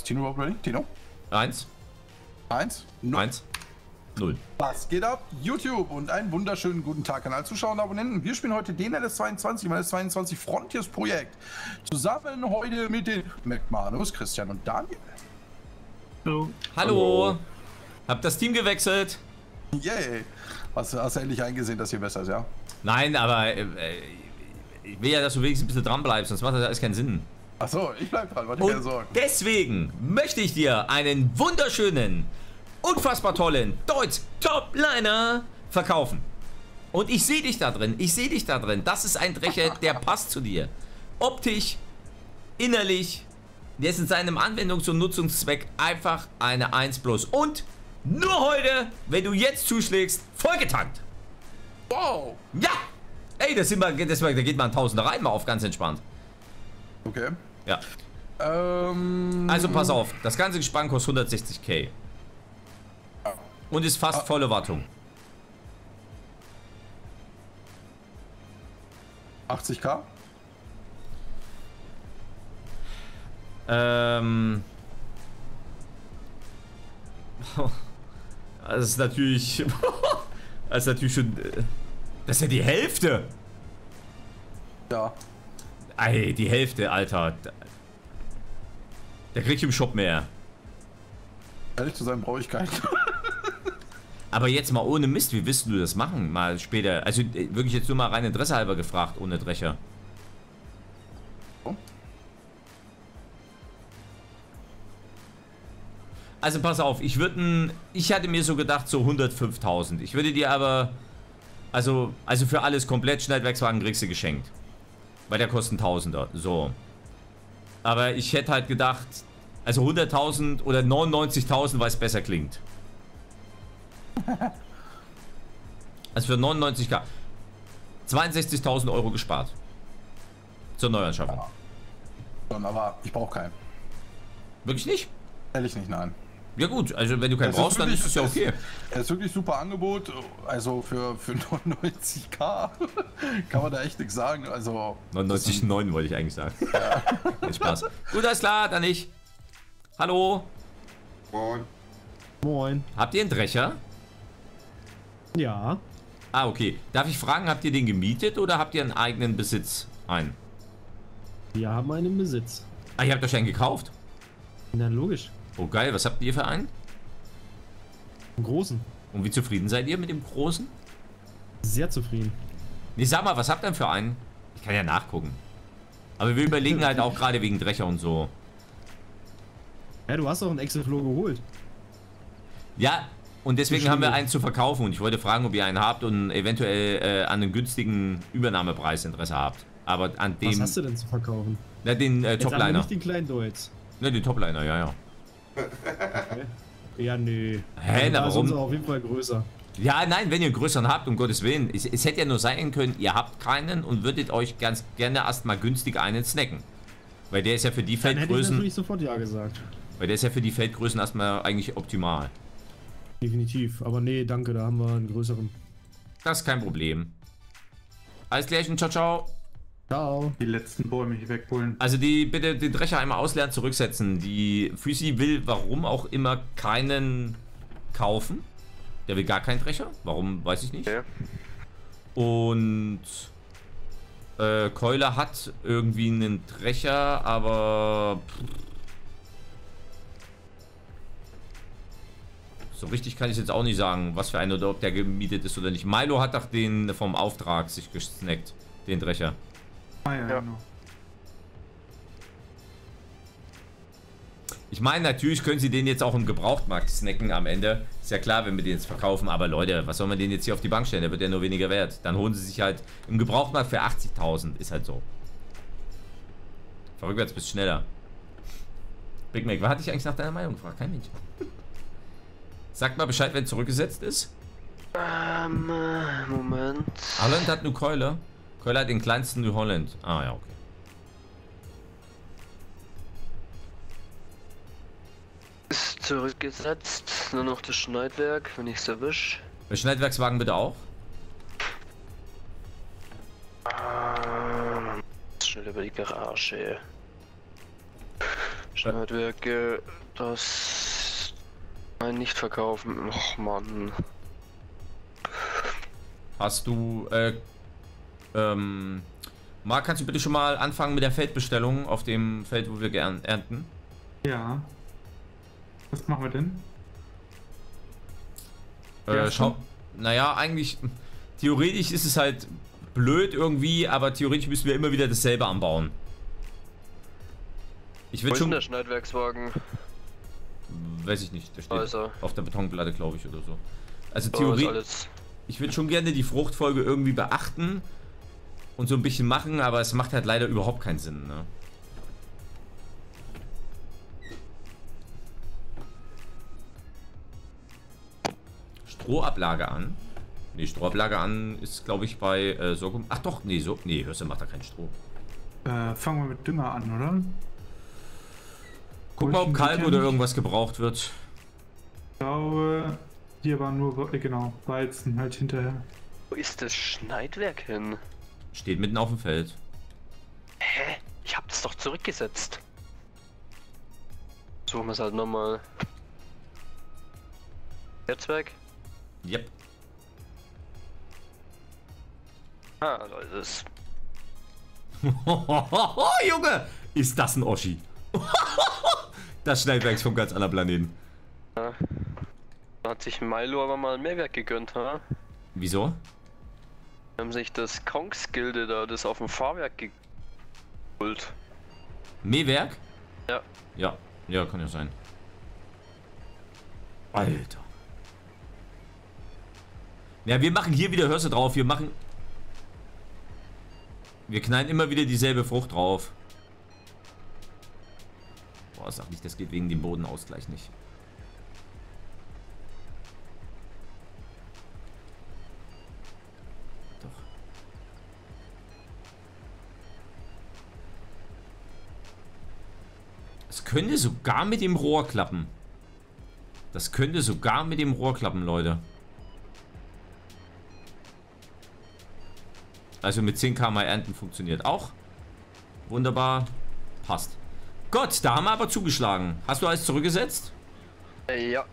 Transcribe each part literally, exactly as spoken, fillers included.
Ist Tino überhaupt ready? Tino? Eins. Eins? Null. Eins. Null. Was geht ab? YouTube und einen wunderschönen guten Tag an alle Zuschauer und Abonnenten. Wir spielen heute den L S zweiundzwanzig, mein L S zweiundzwanzig Frontiers Projekt. Zusammen heute mit den MacDon, Christian und Daniel. Hallo. Hallo. Hallo. Hab das Team gewechselt. Yay. Hast, hast du endlich eingesehen, dass hier besser ist, ja? Nein, aber äh, ich will ja, dass du wenigstens ein bisschen dran bleibst, sonst macht das alles keinen Sinn. Achso, ich bleib dran, wollte ich dir sagen. Deswegen möchte ich dir einen wunderschönen, unfassbar tollen Deutz-Topliner verkaufen. Und ich sehe dich da drin, ich sehe dich da drin. Das ist ein Drecher, der passt zu dir. Optisch, innerlich, der ist in seinem Anwendungs- und Nutzungszweck einfach eine eins plus. Und nur heute, wenn du jetzt zuschlägst, vollgetankt. Wow. Ja. Ey, das sind wir, das, da geht man Tausender rein, mal auf, ganz entspannt. Okay. Ja. Ähm, also pass auf, das ganze Gespann kostet hundertsechzig K. Und ist fast ah. volle Wartung. achtzig K? Ähm. Das ist natürlich. Das ist natürlich schon. Das ist ja die Hälfte! Ja. Ey, die Hälfte, Alter. Der kriegt im Shop mehr. Ehrlich zu sein, brauche ich keinen. Aber jetzt mal ohne Mist, wie willst du das machen? Mal später. Also wirklich jetzt nur mal rein Interesse halber gefragt, ohne Drecher. Oh. Also pass auf, ich würde. Ich hatte mir so gedacht, so hundertfünftausend. Ich würde dir aber. Also, also für alles komplett Schneidwerkswagen kriegst du geschenkt. Weil der kostet einen Tausender. So. Aber ich hätte halt gedacht, also hunderttausend oder neunundneunzigtausend, weil es besser klingt. Also für neunundneunzig K. zweiundsechzigtausend Euro gespart. Zur Neuanschaffung. Ja. Aber ich brauche keinen. Wirklich nicht? Ehrlich nicht, nein. Ja gut, also wenn du keinen brauchst, dann ist es ja okay. Das ist wirklich super Angebot. Also für, für neunundneunzig K kann man da echt nichts sagen. Also neunundneunzig Komma neun wollte ich eigentlich sagen. Ja. Viel Spaß. Gut, alles klar, dann ich. Hallo. Moin. Moin. Habt ihr einen Drecher? Ja. Ah, okay. Darf ich fragen, habt ihr den gemietet oder habt ihr einen eigenen Besitz? Einen. Wir haben einen Besitz. Ah, ihr habt euch einen gekauft? Na, logisch. Oh geil, was habt ihr für einen? Einen großen. Und wie zufrieden seid ihr mit dem großen? Sehr zufrieden. Nee, sag mal, was habt ihr denn für einen? Ich kann ja nachgucken. Aber wir überlegen halt auch gerade wegen Drecher und so. Ja, du hast doch einen Exit-Flow geholt. Ja, und deswegen haben wir einen zu verkaufen. Und ich wollte fragen, ob ihr einen habt und eventuell äh, an einem günstigen Übernahmepreis Interesse habt. Aber an dem... Was hast du denn zu verkaufen? Na, den äh, Topliner. Jetzt nicht den kleinen Deutz. Ne, den Topliner, ja, ja. Okay. Ja, nee. Hä, na, warum? Auf jeden Fall größer. Ja, nein, wenn ihr einen größeren habt, um Gottes Willen. Es, es hätte ja nur sein können, ihr habt keinen und würdet euch ganz gerne erstmal günstig einen snacken. Weil der ist ja für die Feldgrößen. Dann hätte ich natürlich sofort ja gesagt. Weil der ist ja für die Feldgrößen erstmal eigentlich optimal. Definitiv, aber nee, danke, da haben wir einen größeren. Das ist kein Problem. Alles klärchen, ciao, ciao. Ciao. Die letzten Bäume hier wegholen. Also die, bitte den Drecher einmal ausleeren, zurücksetzen. Die Füßi will, warum auch immer, keinen kaufen. Der will gar keinen Drecher. Warum, weiß ich nicht. Ja. Und äh, Keuler hat irgendwie einen Drecher, aber pff. So richtig kann ich jetzt auch nicht sagen, was für einen oder ob der gemietet ist oder nicht. Milo hat doch den vom Auftrag sich gesnackt, den Drecher. Ah, ja, ja. Genau. Ich meine, natürlich können sie den jetzt auch im Gebrauchtmarkt snacken am Ende. Ist ja klar, wenn wir den jetzt verkaufen. Aber Leute, was soll man den jetzt hier auf die Bank stellen? Der wird ja nur weniger wert. Dann holen sie sich halt im Gebrauchtmarkt für achtzigtausend. Ist halt so. Vorrückwärts bist schneller. Big Mac, was hatte ich eigentlich nach deiner Meinung gefragt? Kein Mensch. Sag mal Bescheid, wenn zurückgesetzt ist. Ähm, Moment. Holland hat nur Keule. Keuler hat den kleinsten New Holland. Ah ja, okay. Ist zurückgesetzt. Nur noch das Schneidwerk, wenn ich es erwische. Der Schneidwerkswagen bitte auch. Ähm, schnell über die Garage. Schneidwerke, das... Nein, nicht verkaufen. Och, Mann. Hast du... Äh, ähm... Marc, kannst du bitte schon mal anfangen mit der Feldbestellung auf dem Feld, wo wir ernten? Ja. Was machen wir denn? Äh, schau... Naja, eigentlich... Theoretisch ist es halt blöd irgendwie, aber theoretisch müssen wir immer wieder dasselbe anbauen. Ich will schon... der Schneidwerkswagen? Weiß ich nicht, der steht also auf der Betonplatte, glaube ich, oder so. Also theoretisch... Ich würde schon gerne die Fruchtfolge irgendwie beachten und so ein bisschen machen, aber es macht halt leider überhaupt keinen Sinn, ne? Strohablage an. Ne, Strohablage an ist, glaube ich, bei äh, Sorghum. Ach doch, nee, so, nee, Hörste macht da kein Stroh. Äh, fangen wir mit Dünger an, oder? Guck mal, ob Kalk oder irgendwas gebraucht wird. Ich glaube, hier war nur, genau, Weizen halt hinterher. Wo ist das Schneidwerk hin? Steht mitten auf dem Feld. Hä? Ich hab das doch zurückgesetzt. Suchen wir es halt nochmal. Netzwerk? Yep. Ah, da ist es. Junge! Ist das ein Oschi? Das Schneidwerk ist vom ganz anderen Planeten. Ja. Da hat sich Milo aber mal Mehrwert gegönnt, ha? Wieso? Die haben sich das Kongs-Gilde da, das auf dem Fahrwerk geholt. Mehrwerk? Ja. Ja, ja, kann ja sein. Alter. Ja, wir machen hier wieder, hörst du drauf, wir machen... Wir knallen immer wieder dieselbe Frucht drauf. Boah, sag nicht, das geht wegen dem Bodenausgleich nicht. Doch. Das könnte sogar mit dem Rohr klappen. Das könnte sogar mit dem Rohr klappen, Leute. Also mit zehn Kilometer mal ernten funktioniert auch. Wunderbar. Passt. Gott, da haben wir aber zugeschlagen. Hast du alles zurückgesetzt? Ja.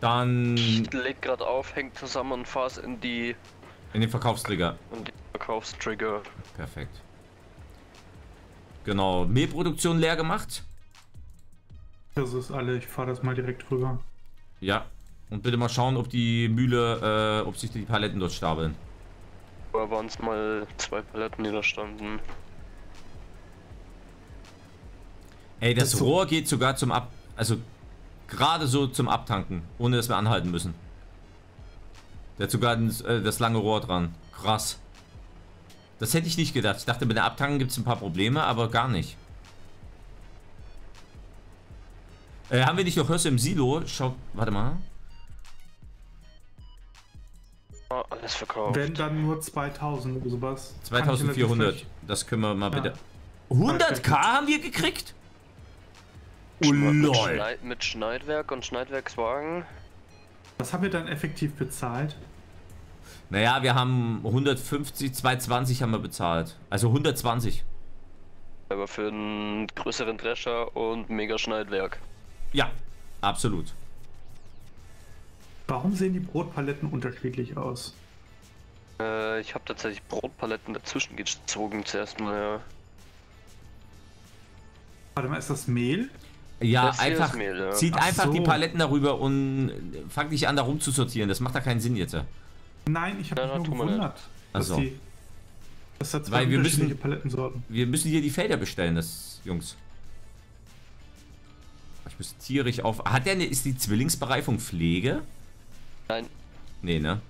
Dann... Ich leg grad auf, hängt zusammen und fahr's in die... In den Verkaufstrigger. In den Verkaufstrigger. Perfekt. Genau. Mehlproduktion leer gemacht. Das ist alle. Ich fahr das mal direkt rüber. Ja. Und bitte mal schauen, ob die Mühle, äh, ob sich die Paletten dort stapeln. Da waren es mal zwei Paletten, die da standen. Ey, das, das Rohr geht sogar zum Ab... Also, gerade so zum Abtanken, ohne dass wir anhalten müssen. Der hat sogar das, äh, das lange Rohr dran. Krass. Das hätte ich nicht gedacht. Ich dachte, mit der Abtanken gibt es ein paar Probleme, aber gar nicht. Äh, haben wir nicht noch Hörse im Silo? Schau, warte mal. Oh, alles verkauft. Wenn dann nur zweitausend oder sowas. zweitausendvierhundert. Das können wir mal, ja, bitte. hunderttausend haben wir gekriegt? Oh lol. Schneid mit Schneidwerk und Schneidwerkswagen. Was haben wir dann effektiv bezahlt? Naja, wir haben hundertfünfzig, zweihundertzwanzig haben wir bezahlt. Also hundertzwanzig. Aber für einen größeren Drescher und mega Schneidwerk. Ja, absolut. Warum sehen die Brotpaletten unterschiedlich aus? Äh, ich habe tatsächlich Brotpaletten dazwischen gezogen zuerst mal, ja. Warte mal, ist das Mehl? Ja, das einfach Mehl, ja. Zieht Ach einfach so. die Paletten darüber und fangt nicht an, da rumzusortieren. Das macht da keinen Sinn jetzt. Nein, ich habe mich nur gewundert. Dass also. die, dass da zwei Weil wir müssen, Palettensorten. Wir müssen hier die Felder bestellen, das Jungs. Ich muss tierisch auf... Hat der eine... Ist die Zwillingsbereifung Pflege? Nein. Nee, ne?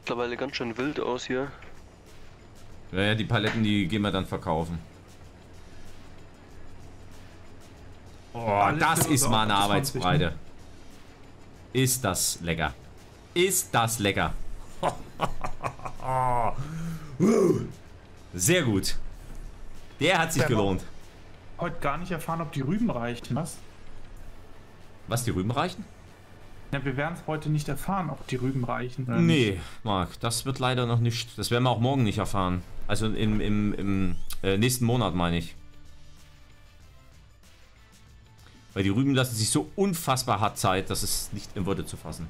Mittlerweile ganz schön wild aus hier. Ja, ja, die Paletten, die gehen wir dann verkaufen. Oh, das ist mal eine Arbeitsbreite. Ist das lecker. Ist das lecker. Sehr gut. Der hat sich gelohnt. Heute gar nicht erfahren, ob die Rüben reichen, was? Was, die Rüben reichen? Ja, wir werden es heute nicht erfahren, ob die Rüben reichen. Oder nee, nicht. Marc, das wird leider noch nicht. Das werden wir auch morgen nicht erfahren. Also im, im, im äh, nächsten Monat, meine ich. Weil die Rüben lassen sich so unfassbar hart Zeit, dass es nicht in Worte zu fassen.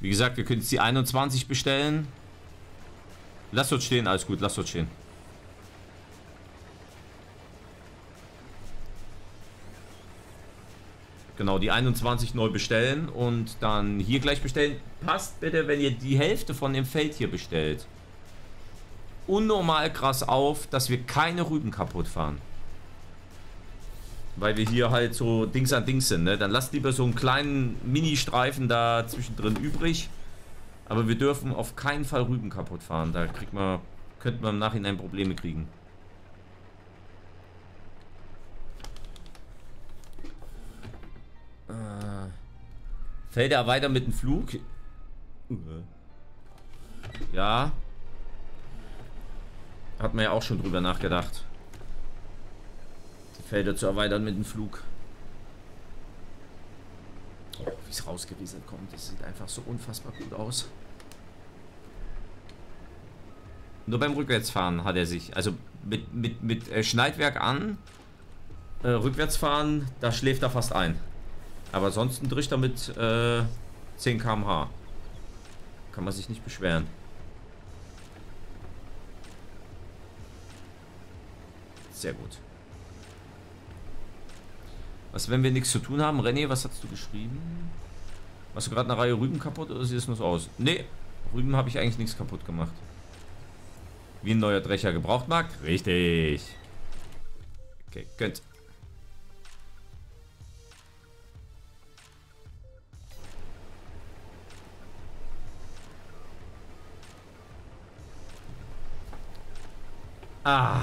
Wie gesagt, wir können jetzt die einundzwanzig bestellen. Lass dort stehen, alles gut, lass dort stehen. Genau, die einundzwanzig neu bestellen und dann hier gleich bestellen. Passt bitte, wenn ihr die Hälfte von dem Feld hier bestellt. Unnormal krass auf, dass wir keine Rüben kaputt fahren. Weil wir hier halt so Dings an Dings sind, ne? Dann lasst lieber so einen kleinen Mini-Streifen da zwischendrin übrig. Aber wir dürfen auf keinen Fall Rüben kaputt fahren. Da kriegt man, könnte man im Nachhinein Probleme kriegen. Äh, Felder erweitern mit dem Flug. Ja. Hat man ja auch schon drüber nachgedacht. Die Felder zu erweitern mit dem Flug. Oh, wie es rausgerieselt kommt. Das sieht einfach so unfassbar gut aus. Nur beim Rückwärtsfahren hat er sich, also mit, mit, mit Schneidwerk an, äh, Rückwärtsfahren, da schläft er fast ein. Aber sonst ein Trichter mit äh, zehn Kilometer pro Stunde. Kann man sich nicht beschweren. Sehr gut. Was, wenn wir nichts zu tun haben? René, was hast du geschrieben? Hast du gerade eine Reihe Rüben kaputt oder sieht es nur so aus? Nee, Rüben habe ich eigentlich nichts kaputt gemacht. Wie ein neuer Drecher Gebrauchtmarkt? Richtig. Okay, könnt. Ah.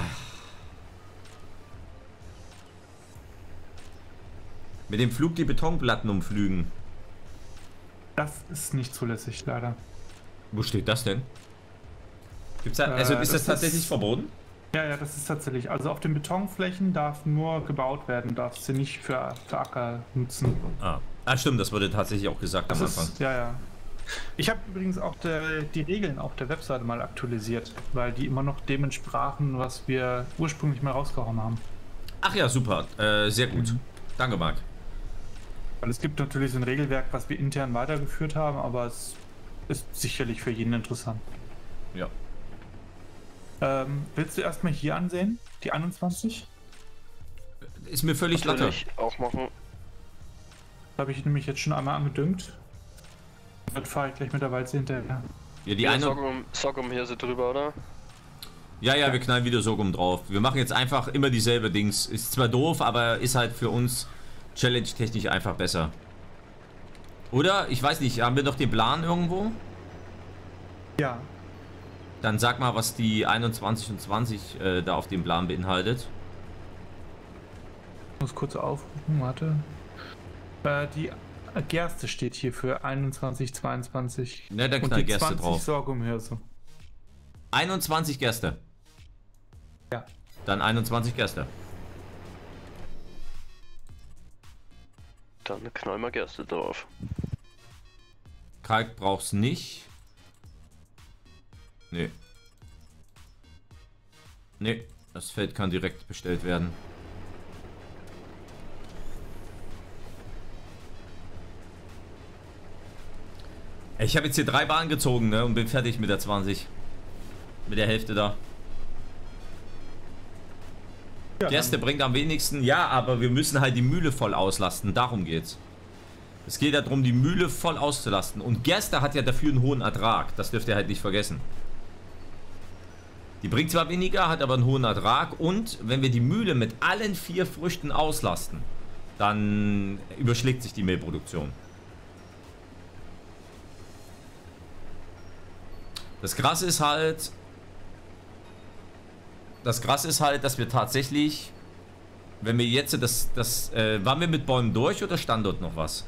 Mit dem Flug die Betonplatten umflügen. Das ist nicht zulässig, leider. Wo steht das denn? Gibt's da, also äh, ist das, das tatsächlich ist, verboten? Ja, ja, das ist tatsächlich. Also auf den Betonflächen darf nur gebaut werden, darfst du nicht für, für Acker nutzen. Ah. ah, stimmt, das wurde tatsächlich auch gesagt das am Anfang. Ist, ja, ja. Ich habe übrigens auch der, die Regeln auf der Webseite mal aktualisiert, weil die immer noch dem entsprachen, was wir ursprünglich mal rausgehauen haben. Ach ja, super. Äh, sehr gut. Mhm. Danke, Marc. Weil es gibt natürlich so ein Regelwerk, was wir intern weitergeführt haben, aber es ist sicherlich für jeden interessant. Ja. Ähm, willst du erstmal hier ansehen? Die einundzwanzig? Ist mir völlig Latte. Natürlich aufmachen. Habe ich nämlich jetzt schon einmal angedüngt. Dann fahre ich gleich mit der Walze hinterher. Ja, die eine... Sorghum, Sorghum hier sind drüber, oder? Ja, ja, wir knallen wieder Sorghum drauf. Wir machen jetzt einfach immer dieselbe Dings. Ist zwar doof, aber ist halt für uns... Challenge-technisch einfach besser. Oder? Ich weiß nicht, haben wir noch den Plan irgendwo? Ja. Dann sag mal, was die einundzwanzig und zwanzig äh, da auf dem Plan beinhaltet. Ich muss kurz aufrufen, warte. Äh, die Gerste steht hier für einundzwanzig, zweiundzwanzig. Na, dann knall Gerste zwanzig drauf. Sorghumhirse. einundzwanzig Gerste. Ja. Dann einundzwanzig Gerste. Dann knall mal Gerste drauf. Kalk brauchst nicht. Nee. Nee, das Feld kann direkt bestellt werden. Ich habe jetzt hier drei Bahnen gezogen, ne, und bin fertig mit der zwanzig. Mit der Hälfte da. Ja, Gerste bringt am wenigsten, ja, aber wir müssen halt die Mühle voll auslasten, darum geht's. Es geht darum, die Mühle voll auszulasten. Und Gerste hat ja dafür einen hohen Ertrag, das dürft ihr halt nicht vergessen. Die bringt zwar weniger, hat aber einen hohen Ertrag und wenn wir die Mühle mit allen vier Früchten auslasten, dann überschlägt sich die Mehlproduktion. Das Krasse ist halt... Das Krasse ist halt, dass wir tatsächlich, wenn wir jetzt das, das, äh, waren wir mit Bäumen durch oder stand dort noch was?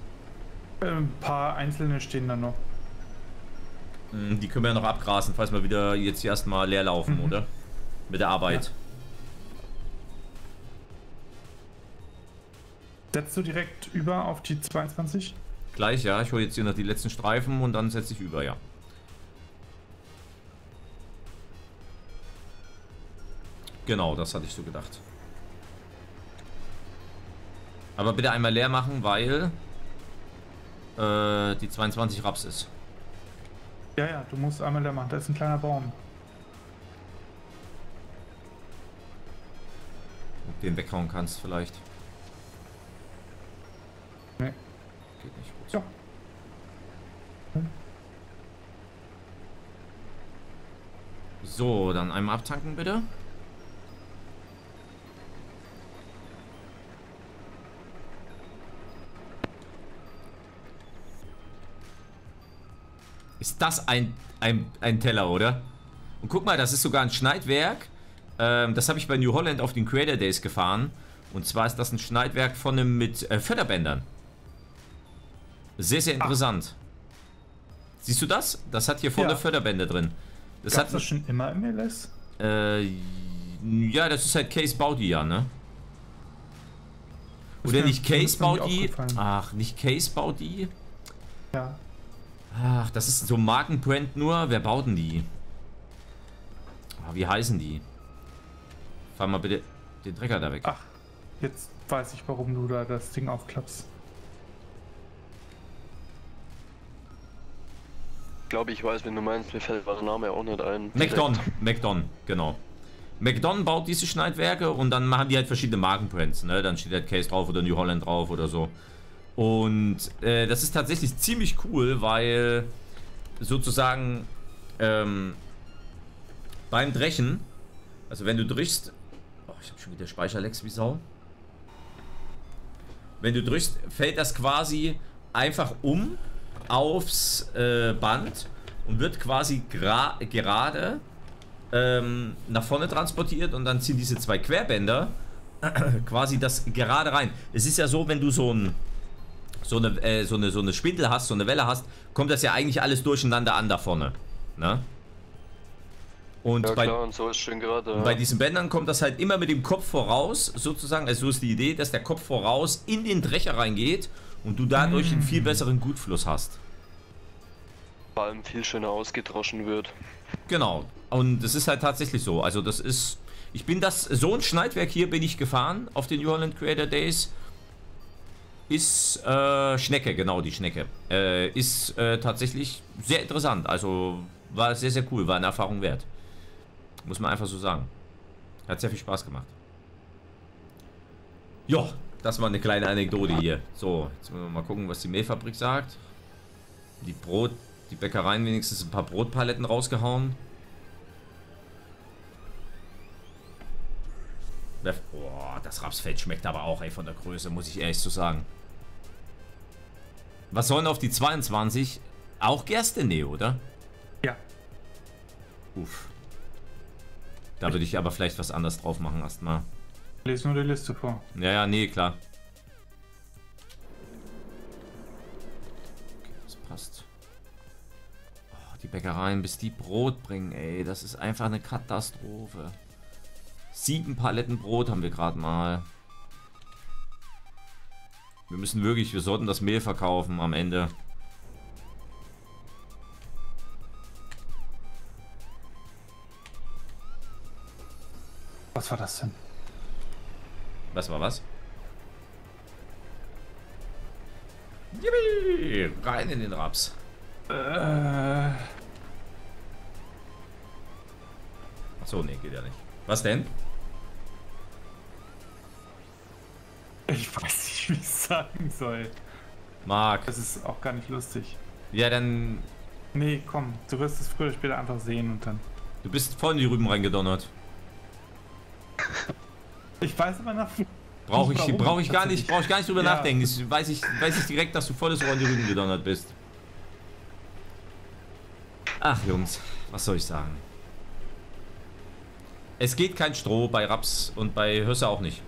Ein paar einzelne stehen da noch. Die können wir ja noch abgrasen, falls wir wieder jetzt erstmal leer laufen, mhm. oder? Mit der Arbeit. Ja. Setzt du direkt über auf die zweiundzwanzig? Gleich, ja. Ich hole jetzt hier noch die letzten Streifen und dann setze ich über, ja. Genau, das hatte ich so gedacht. Aber bitte einmal leer machen, weil äh, die zweiundzwanzig Raps ist. Ja, ja, du musst einmal leer machen. Da ist ein kleiner Baum. Ob du den weghauen kannst vielleicht. Nee. Geht nicht gut. Ja. Hm. So, dann einmal abtanken bitte. Ist das ein, ein, ein Teller, oder? Und guck mal, das ist sogar ein Schneidwerk. Ähm, das habe ich bei New Holland auf den Creator Days gefahren. Und zwar ist das ein Schneidwerk von einem mit äh, Förderbändern. Sehr, sehr interessant. Ach. Siehst du das? Das hat hier vorne ja. Förderbänder drin. Das hat das schon immer im L S? Äh, ja, das ist halt Case Body, ja, ne? Oder ja, nicht Case Body? Ach, nicht Case Body? Ja. Ach, das ist so ein Markenbrand nur. Wer baut denn die? Ah, wie heißen die? Fahr mal bitte den Trecker da weg. Ach, jetzt weiß ich, warum du da das Ding aufklappst. Ich glaube, ich weiß, wenn du meinst, mir fällt der Name auch nicht ein. MacDon, MacDon, genau. MacDon baut diese Schneidwerke und dann machen die halt verschiedene Markenbrands, ne? Dann steht halt Case drauf oder New Holland drauf oder so. Und äh, das ist tatsächlich ziemlich cool, weil sozusagen ähm, beim Drechen, also wenn du drichst, oh, ich habe schon wieder Speicherlecks wie Sau. Wenn du drichst, fällt das quasi einfach um aufs äh, Band und wird quasi gra gerade ähm, nach vorne transportiert und dann ziehen diese zwei Querbänder quasi das gerade rein. Es ist ja so, wenn du so ein So eine, äh, so, eine, so eine Spindel hast, so eine Welle hast, kommt das ja eigentlich alles durcheinander an da vorne. Ne? Und, ja, bei, klar, und so ist schön gerade, ja. Bei diesen Bändern kommt das halt immer mit dem Kopf voraus, sozusagen. Also so ist die Idee, dass der Kopf voraus in den Drecher reingeht und du dadurch mm. einen viel besseren Gutfluss hast. Vor allem viel schöner ausgedroschen wird. Genau. Und das ist halt tatsächlich so. Also das ist... Ich bin das... So ein Schneidwerk hier bin ich gefahren auf den New Holland Creator Days. Ist äh, Schnecke, genau die Schnecke. Äh, ist äh, tatsächlich sehr interessant. Also war sehr, sehr cool. War eine Erfahrung wert. Muss man einfach so sagen. Hat sehr viel Spaß gemacht. Jo, das war eine kleine Anekdote hier. So, jetzt müssen wir mal gucken, was die Mehlfabrik sagt. Die Brot, die Bäckereien wenigstens ein paar Brotpaletten rausgehauen. Boah, das Rapsfeld schmeckt aber auch, ey, von der Größe, muss ich ehrlich so sagen. Was sollen auf die zweiundzwanzig? Auch Gerste, nee, oder? Ja. Uff. Da würde ich aber vielleicht was anderes drauf machen erstmal. Lest nur die Liste vor. Ja, ja, nee, klar. Okay, das passt. Oh, die Bäckereien, bis die Brot bringen, ey, das ist einfach eine Katastrophe. Sieben Paletten Brot haben wir gerade mal. Wir müssen wirklich, wir sollten das Mehl verkaufen am Ende. Was war das denn? Was war was? Yippie! Rein in den Raps. Äh. Achso, nee, geht ja nicht. Was denn? Ich weiß nicht, wie ich es sagen soll. Marc. Das ist auch gar nicht lustig. Ja, dann... Nee, komm. Du wirst es früher oder später einfach sehen und dann... Du bist voll in die Rüben reingedonnert. Ich weiß aber nach... Brauche ich, warum, brauch ich gar nicht, brauch ich gar nicht drüber ja. nachdenken. Ich weiß, ich, weiß ich direkt, dass du volles Rohr in die Rüben gedonnert bist. Ach, Jungs. Was soll ich sagen? Es geht kein Stroh bei Raps und bei Hösse auch nicht.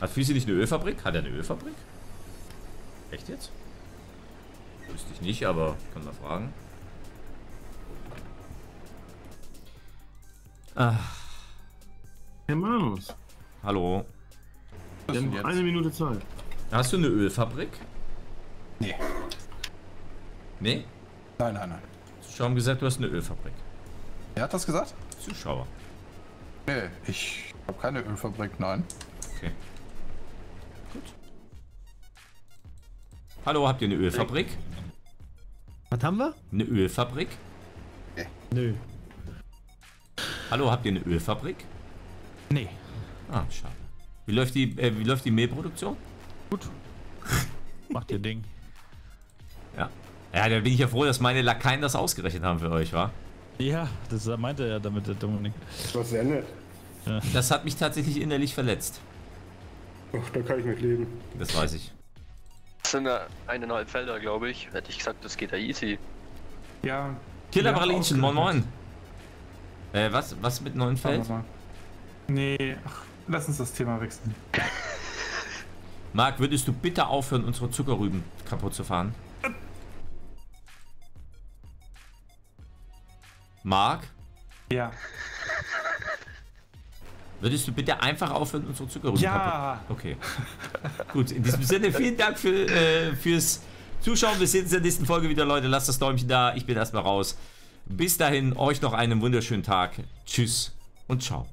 Hat Füße nicht eine Ölfabrik? Hat er eine Ölfabrik? Echt jetzt? Wüsste ich nicht, aber kann man fragen. Ach. Herr Manus. Hallo. Wir haben eine Minute Zeit. Hast du eine Ölfabrik? Nee. Nee? Nein, nein, nein. Zuschauer haben gesagt, du hast eine Ölfabrik. Wer hat das gesagt? Zuschauer. Nee, ich habe keine Ölfabrik, nein. Okay. Gut. Hallo, habt ihr eine Ölfabrik? Was haben wir? Eine Ölfabrik? Nee. Nö. Hallo, habt ihr eine Ölfabrik? Nee. Ah, schade. Wie läuft die, äh, wie läuft die Mehlproduktion? Gut. Macht ihr Ding. Ja. Ja, da bin ich ja froh, dass meine Lakaien das ausgerechnet haben für euch, wa? Ja, das meinte er ja damit, der Dominik. Was ist denn? Ja. Das hat mich tatsächlich innerlich verletzt. Ach, da kann ich mit leben. Das weiß ich. Das sind ja eineinhalb Felder, glaube ich. Hätte ich gesagt, das geht ja easy. Ja. Killerpralinchen, moin moin. Äh, was, was mit neuen Feld? Nee, ach, lass uns das Thema wechseln. Marc, würdest du bitte aufhören, unsere Zuckerrüben kaputt zu fahren? Marc? Ja. Würdest du bitte einfach aufhören, unsere Zuckerrüben ja. kaputt? Ja. Okay. Gut, in diesem Sinne, vielen Dank für, äh, fürs Zuschauen. Wir sehen uns in der nächsten Folge wieder, Leute. Lasst das Däumchen da. Ich bin erstmal raus. Bis dahin, euch noch einen wunderschönen Tag. Tschüss und ciao.